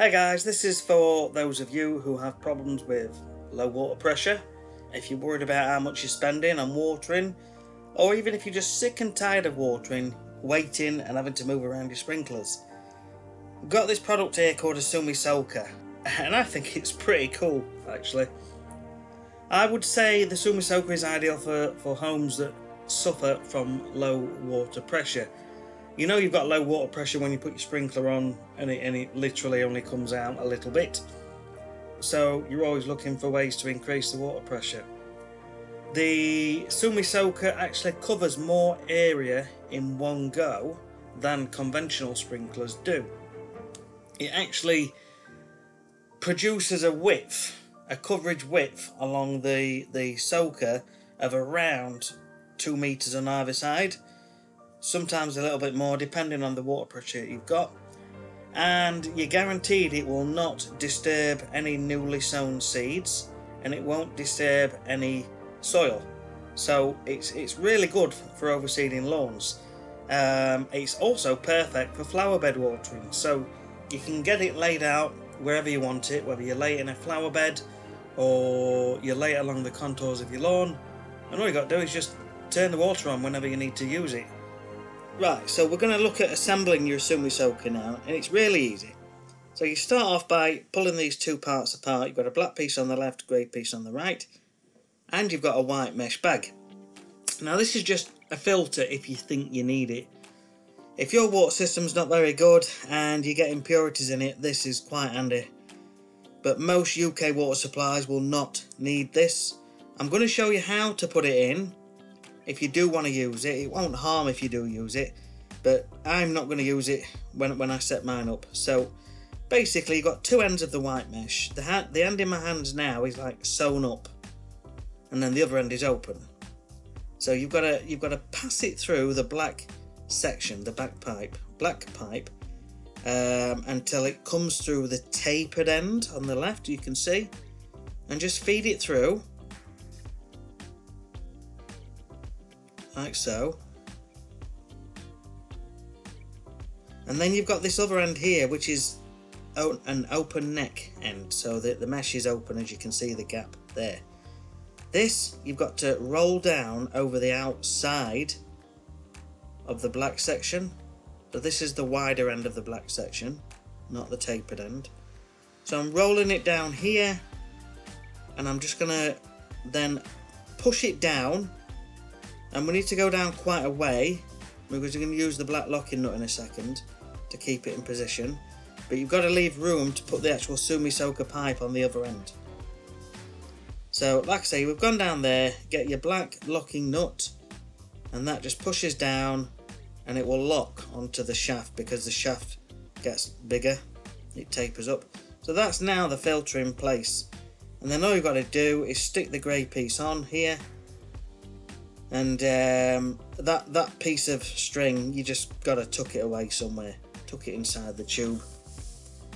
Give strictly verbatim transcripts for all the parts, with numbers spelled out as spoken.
Hey guys, this is for those of you who have problems with low water pressure, if you're worried about how much you're spending on watering, or even if you're just sick and tired of watering, waiting and having to move around your sprinklers. I've got this product here called a Sumisoaker, and I think it's pretty cool actually. I would say the Sumisoaker is ideal for, for homes that suffer from low water pressure. You know you've got low water pressure when you put your sprinkler on and it, and it literally only comes out a little bit. So you're always looking for ways to increase the water pressure. The Sumisoaker actually covers more area in one go than conventional sprinklers do. It actually produces a width, a coverage width along the, the soaker of around two metres on either side. Sometimes a little bit more depending on the water pressure you've got, and you're guaranteed it will not disturb any newly sown seeds and it won't disturb any soil, so it's it's really good for overseeding lawns. Um, it's also perfect for flower bed watering, so you can get it laid out wherever you want it, whether you lay it in a flower bed or you lay it along the contours of your lawn, and all you got to do is just turn the water on whenever you need to use it. Right, so we're going to look at assembling your Sumisoaker now, and it's really easy. So you start off by pulling these two parts apart. You've got a black piece on the left, grey piece on the right, and you've got a white mesh bag. Now this is just a filter if you think you need it. If your water system's not very good and you get impurities in it, this is quite handy. But most U K water supplies will not need this. I'm going to show you how to put it in. If you do want to use it, it won't harm if you do use it, but I'm not going to use it when, when I set mine up. So basically you've got two ends of the white mesh. The, ha the end in my hands now is like sewn up, and then the other end is open. So you've got to, you've got to pass it through the black section, the back pipe, black pipe, um, until it comes through the tapered end on the left, you can see, and just feed it through. Like so, and then you've got this other end here, which is an open neck end, so that the mesh is open, as you can see the gap there. This you've got to roll down over the outside of the black section, so this is the wider end of the black section, not the tapered end. So I'm rolling it down here, and I'm just gonna then push it down. And we need to go down quite a way, because we're going to use the black locking nut in a second to keep it in position. But you've got to leave room to put the actual Sumisoaker pipe on the other end. So, like I say, we've gone down there, get your black locking nut, and that just pushes down and it will lock onto the shaft, because the shaft gets bigger, it tapers up. So that's now the filter in place. And then all you've got to do is stick the grey piece on here. And um, that, that piece of string, you just got to tuck it away somewhere, tuck it inside the tube.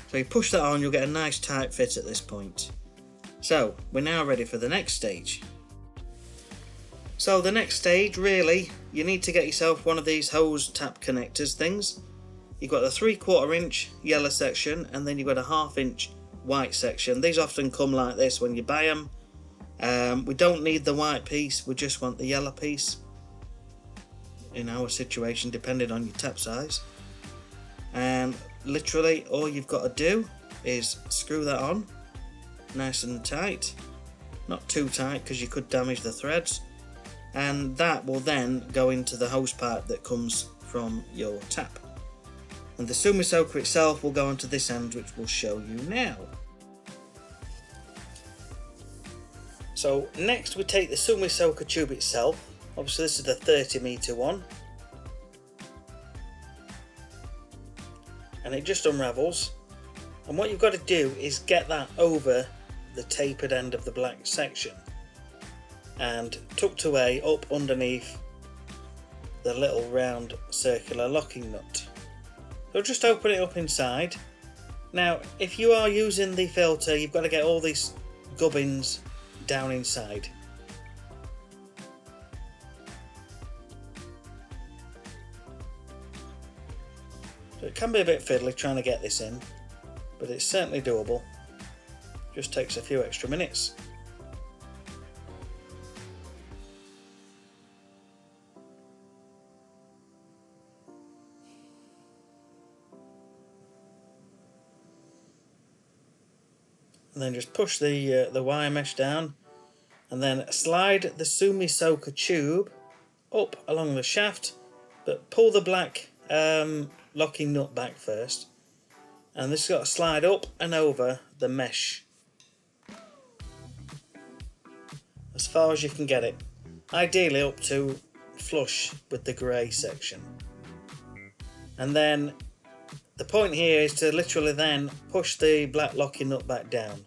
So you push that on, you'll get a nice tight fit at this point. So we're now ready for the next stage. So the next stage, really, you need to get yourself one of these hose tap connectors things. You've got the three quarter inch yellow section, and then you've got a half inch white section. These often come like this when you buy them. Um, we don't need the white piece, we just want the yellow piece in our situation, depending on your tap size. And literally all you've got to do is screw that on nice and tight, not too tight because you could damage the threads, and that will then go into the hose pipe that comes from your tap, and the Sumisoaker itself will go onto this end, which we'll show you now. So next we take the Sumisoaker tube itself. Obviously this is the thirty metre one, and it just unravels, and what you've got to do is get that over the tapered end of the black section and tucked away up underneath the little round circular locking nut. So just open it up inside. Now if you are using the filter, you've got to get all these gubbins down inside. So it can be a bit fiddly trying to get this in, but it's certainly doable. Just takes a few extra minutes. And then just push the, uh, the wire mesh down and then slide the Sumisoaker tube up along the shaft, but pull the black um, locking nut back first. And this has got to slide up and over the mesh as far as you can get it, ideally up to flush with the grey section. And then the point here is to literally then push the black locking nut back down.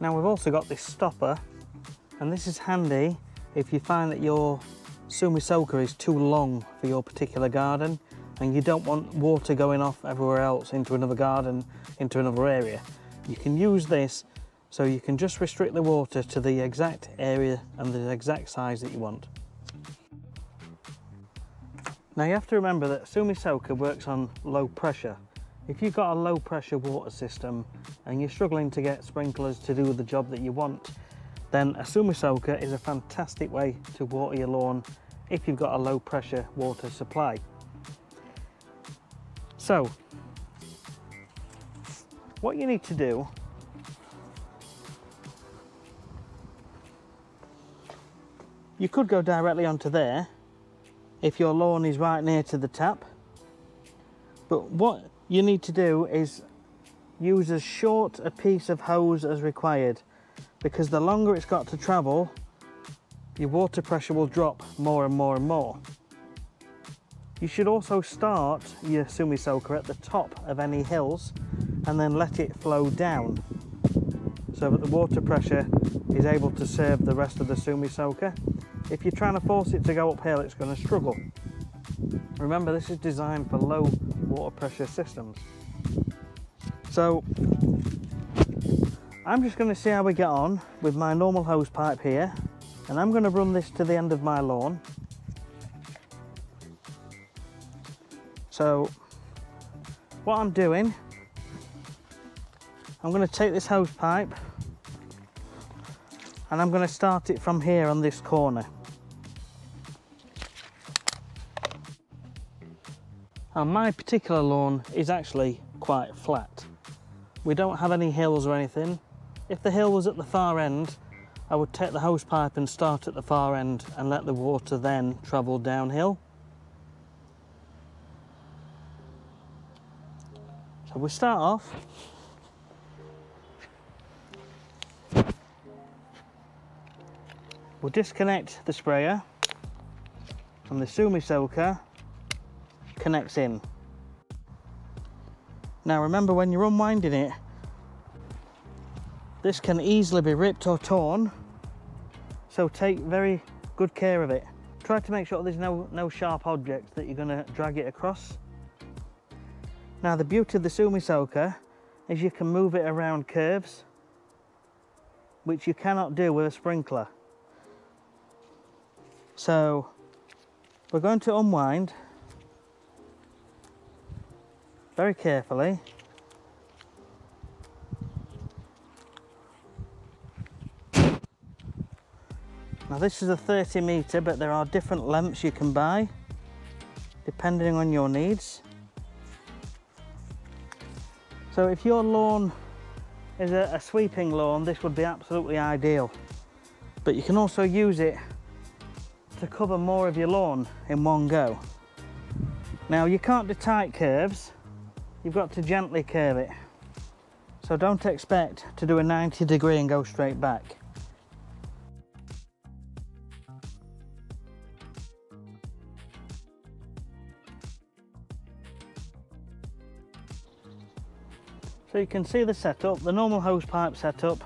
Now we've also got this stopper, and this is handy if you find that your Sumisoaker is too long for your particular garden and you don't want water going off everywhere else into another garden, into another area. You can use this so you can just restrict the water to the exact area and the exact size that you want. Now you have to remember that Sumisoaker works on low pressure. If you've got a low pressure water system and you're struggling to get sprinklers to do the job that you want, then a Sumisoaker is a fantastic way to water your lawn if you've got a low pressure water supply. So what you need to do you could go directly onto there if your lawn is right near to the tap, but what you need to do is use as short a piece of hose as required, because the longer it's got to travel, your water pressure will drop more and more and more. You should also start your Sumisoaker at the top of any hills and then let it flow down so that the water pressure is able to serve the rest of the Sumisoaker. If you're trying to force it to go uphill, it's going to struggle. Remember, this is designed for low water pressure systems. So I'm just going to see how we get on with my normal hose pipe here, and I'm going to run this to the end of my lawn. So what I'm doing, I'm going to take this hose pipe and I'm going to start it from here on this corner. And my particular lawn is actually quite flat. We don't have any hills or anything. If the hill was at the far end, I would take the hose pipe and start at the far end and let the water then travel downhill. So we start off. We'll disconnect the sprayer and the Sumisoaker connects in. Now remember, when you're unwinding it, this can easily be ripped or torn, so take very good care of it. Try to make sure there's no, no sharp objects that you're going to drag it across. Now the beauty of the Sumisoaker is you can move it around curves, which you cannot do with a sprinkler. So we're going to unwind very carefully. Now this is a thirty meter, but there are different lengths you can buy depending on your needs. So if your lawn is a, a sweeping lawn, this would be absolutely ideal, but you can also use it to cover more of your lawn in one go. Now you can't do tight curves, you've got to gently curve it, so don't expect to do a ninety degree and go straight back. So you can see the setup, the normal hose pipe setup.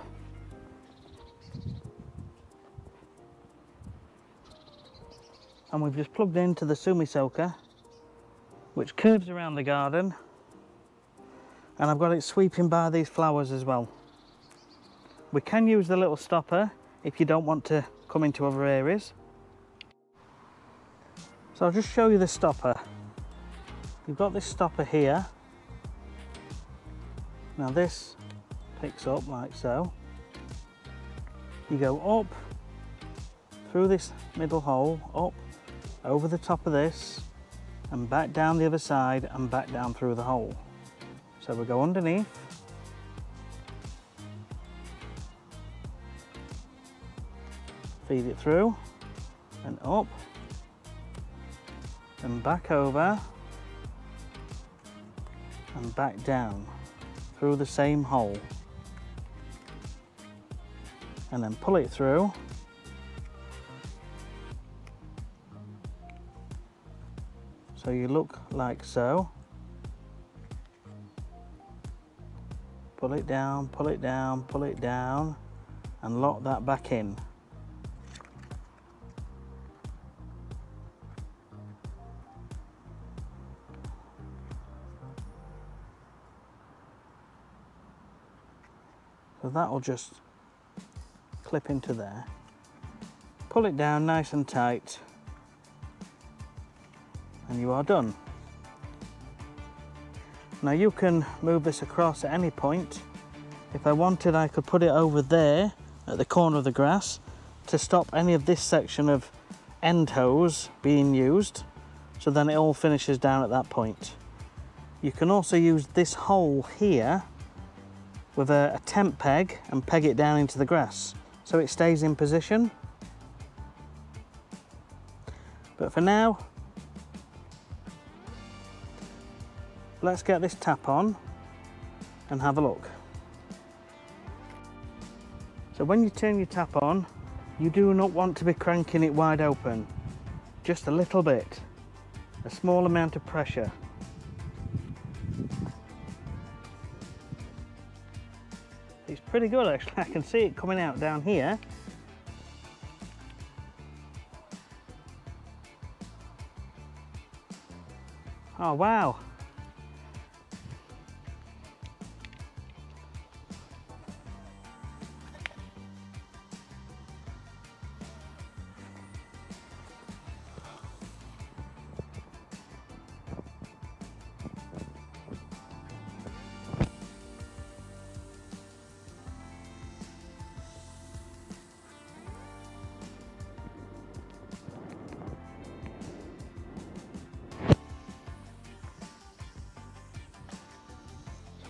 And we've just plugged into the Sumisoaker, which curves around the garden, and I've got it sweeping by these flowers as well. We can use the little stopper if you don't want to come into other areas. So I'll just show you the stopper. You've got this stopper here. Now this picks up like so. You go up through this middle hole, up over the top of this, and back down the other side, and back down through the hole. So we go underneath. Feed it through, and up, and back over, and back down through the same hole. And then pull it through. So you look like so. Pull it down, pull it down, pull it down, and lock that back in. So that'll just clip into there. Pull it down nice and tight, and you are done. Now you can move this across at any point. If I wanted, I could put it over there at the corner of the grass to stop any of this section of end hose being used, so then it all finishes down at that point. You can also use this hole here with a, a temp peg and peg it down into the grass, so it stays in position. But for now, let's get this tap on and have a look. So when you turn your tap on, you do not want to be cranking it wide open, just a little bit, a small amount of pressure. It's pretty good actually, I can see it coming out down here. Oh wow!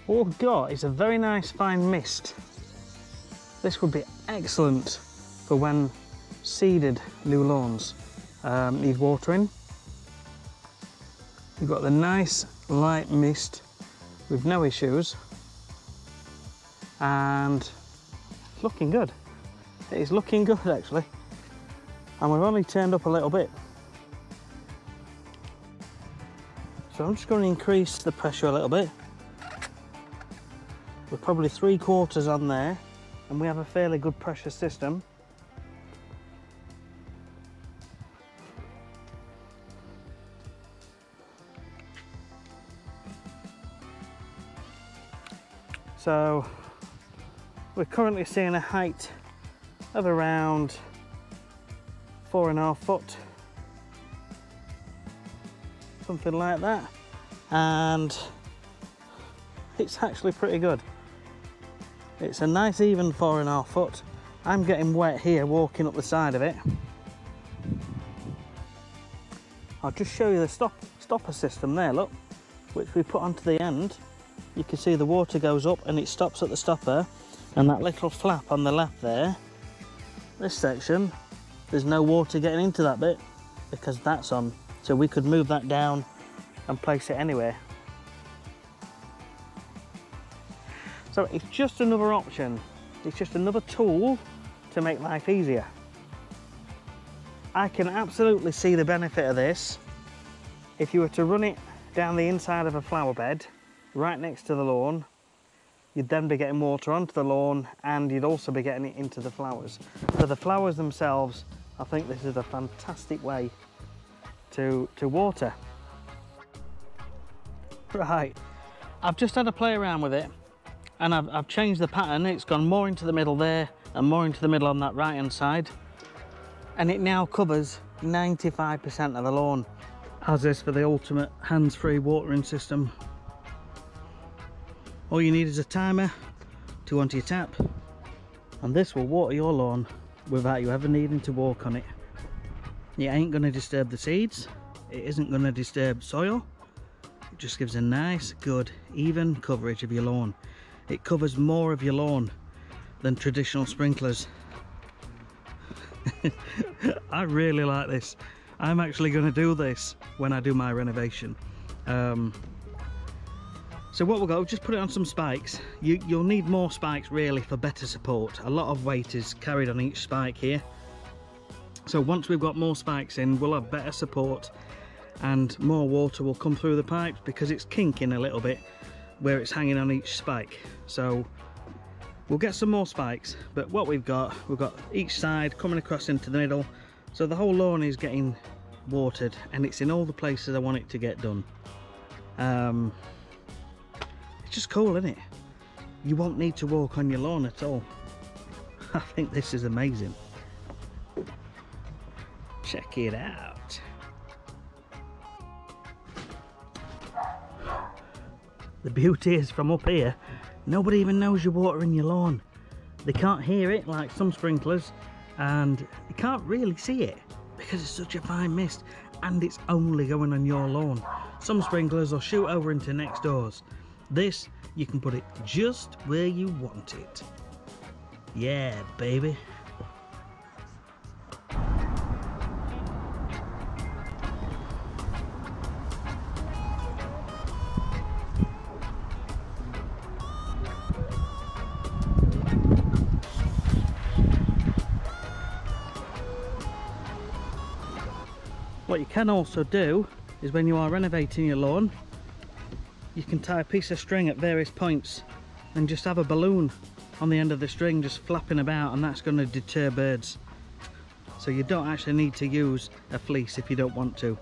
What we've got is a very nice fine mist. This would be excellent for when seeded new lawns um, need watering. You've got the nice light mist with no issues, and it's looking good. It is looking good actually, and we've only turned up a little bit. So I'm just going to increase the pressure a little bit. We're probably three quarters on there, and we have a fairly good pressure system. So we're currently seeing a height of around four and a half foot, something like that, and it's actually pretty good. It's a nice even four and a half foot. I'm getting wet here walking up the side of it. I'll just show you the stop, stopper system there, look, which we put onto the end. You can see the water goes up and it stops at the stopper, and that little flap on the lap there, this section, there's no water getting into that bit because that's on. So we could move that down and place it anywhere. So it's just another option. It's just another tool to make life easier. I can absolutely see the benefit of this if you were to run it down the inside of a flower bed right next to the lawn. You'd then be getting water onto the lawn, and you'd also be getting it into the flowers. For the flowers themselves, I think this is a fantastic way to, to water. Right, I've just had a play around with it, and I've, I've changed the pattern. It's gone more into the middle there and more into the middle on that right hand side, and it now covers ninety-five percent of the lawn. as is for the ultimate hands-free watering system. All you need is a timer to onto your tap, and this will water your lawn without you ever needing to walk on it. It ain't going to disturb the seeds, it isn't going to disturb soil, it just gives a nice, good, even coverage of your lawn. It covers more of your lawn than traditional sprinklers. I really like this. I'm actually going to do this when I do my renovation. Um, so what we'll go, just put it on some spikes. You, you'll need more spikes really for better support. A lot of weight is carried on each spike here. So once we've got more spikes in, we'll have better support and more water will come through the pipes because it's kinking a little bit where it's hanging on each spike. So we'll get some more spikes, but what we've got, we've got each side coming across into the middle. So the whole lawn is getting watered and it's in all the places I want it to get done. Um, it's just cool, isn't it? You won't need to walk on your lawn at all. I think this is amazing. Check it out. The beauty is from up here, nobody even knows you're watering your lawn. They can't hear it like some sprinklers, and you can't really see it because it's such a fine mist and it's only going on your lawn. Some sprinklers will shoot over into next doors. This, you can put it just where you want it. Yeah, baby. What you can also do is when you are renovating your lawn, you can tie a piece of string at various points and just have a balloon on the end of the string just flapping about, and that's going to deter birds. So you don't actually need to use a fleece if you don't want to.